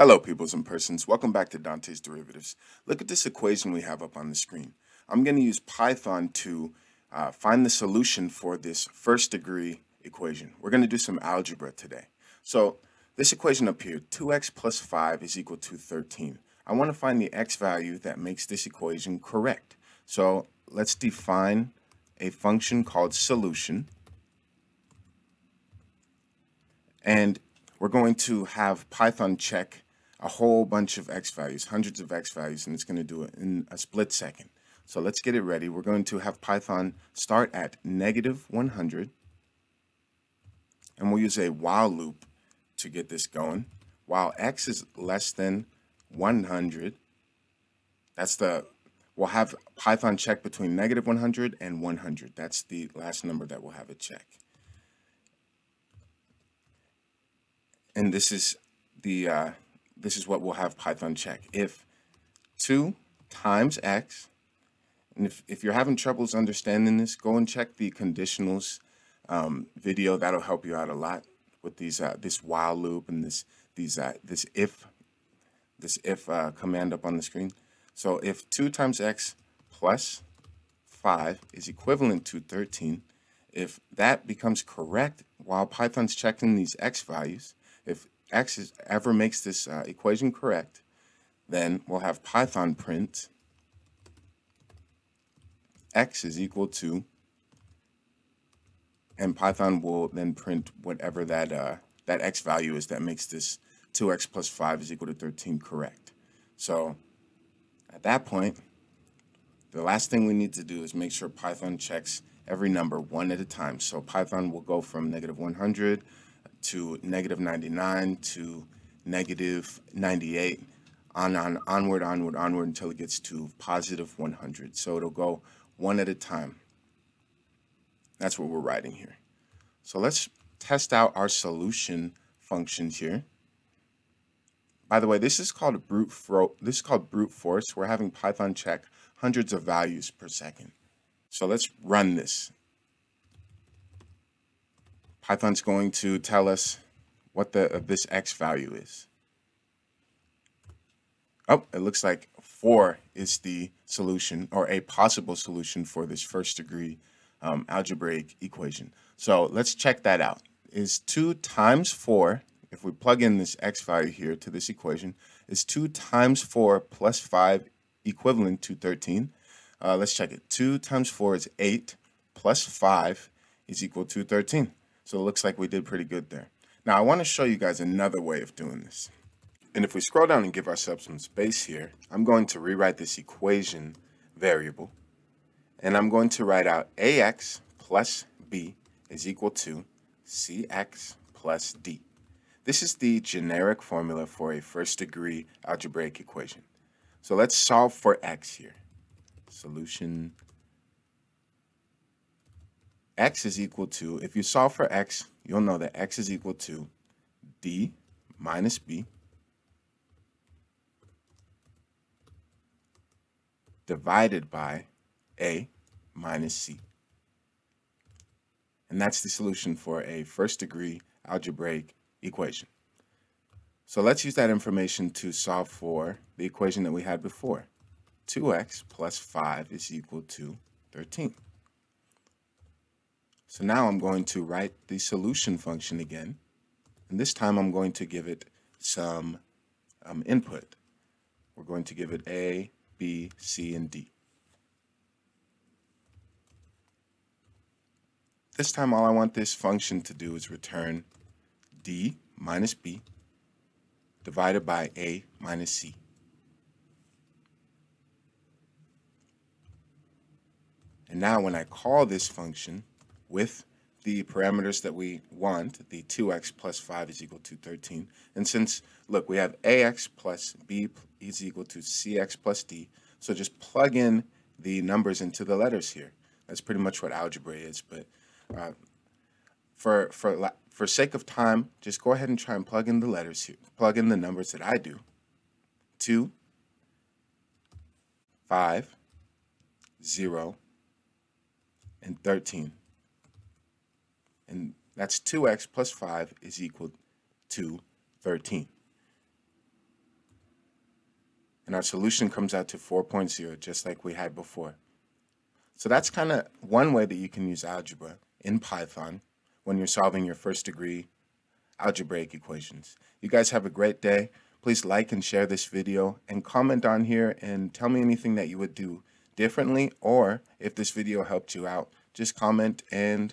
Hello peoples and persons, welcome back to Dante's Derivatives. Look at this equation we have up on the screen. I'm going to use Python to find the solution for this first degree equation. We're going to do some algebra today. So this equation up here, 2x plus 5 is equal to 13. I want to find the x value that makes this equation correct. So let's define a function called solution. And we're going to have Python check a whole bunch of x values, hundreds of x values, and it's going to do it in a split second. So let's get it ready. We're going to have Python start at -100, and we'll use a while loop to get this going. While x is less than 100, we'll have Python check between -100 and 100. That's the last number that we'll have it check. And this is what we'll have Python check. If 2 times x, and if you're having troubles understanding this, go and check the conditionals video. That'll help you out a lot with these this while loop and this if command up on the screen. So if 2 times x plus 5 is equivalent to 13, if that becomes correct while Python's checking these x values, if x ever makes this equation correct, then we'll have Python print x is equal to, and Python will then print whatever that x value is that makes this 2x plus 5 is equal to 13 correct. So at that point, the last thing we need to do is make sure Python checks every number one at a time. So Python will go from -100 to -99 to -98 onward until it gets to +100. So it'll go one at a time. That's what we're writing here. So let's test out our solution functions here. By the way, this is called brute force. We're having Python check hundreds of values per second. So let's run this. Python's going to tell us what this x value is. Oh, it looks like 4 is the solution, or a possible solution, for this first degree algebraic equation. So let's check that out. Is 2 times 4, if we plug in this x value here to this equation, is 2 times 4 plus 5 equivalent to 13? Let's check it. 2 times 4 is 8 plus 5 is equal to 13. So it looks like we did pretty good there. Now I want to show you guys another way of doing this. And if we scroll down and give ourselves some space here, I'm going to rewrite this equation variable. And I'm going to write out ax plus b is equal to cx plus d. This is the generic formula for a first degree algebraic equation. So let's solve for x here. Solution x is equal to, if you solve for x, you'll know that x is equal to d minus b divided by a minus c. And that's the solution for a first degree algebraic equation. So let's use that information to solve for the equation that we had before. 2x plus 5 is equal to 13. So now I'm going to write the solution function again, and this time I'm going to give it some input. We're going to give it A, B, C, and D. This time all I want this function to do is return D minus B divided by A minus C. And now when I call this function with the parameters that we want, the 2x plus 5 is equal to 13. And since, look, we have ax plus b is equal to cx plus d, so just plug in the numbers into the letters here. That's pretty much what algebra is, but for sake of time, just go ahead and try and plug in the letters here. Plug in the numbers that I do. 2, 5, 0, and 13. And that's 2x plus 5 is equal to 13. and our solution comes out to 4.0, just like we had before. So that's kind of one way that you can use algebra in Python when you're solving your first degree algebraic equations. You guys have a great day. Please like and share this video and comment on here and tell me anything that you would do differently, or if this video helped you out, just comment, and